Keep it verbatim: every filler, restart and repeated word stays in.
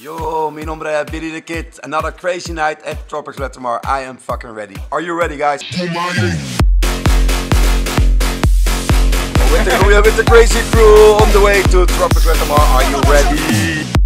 Yo, mi nombre es Billy the Kid. Another crazy night at Tropics Lloret de Mar. I am fucking ready. Are you ready, guys? Oh, with the, we are with the crazy crew on the way to Tropics Lloret de Mar. Are you ready?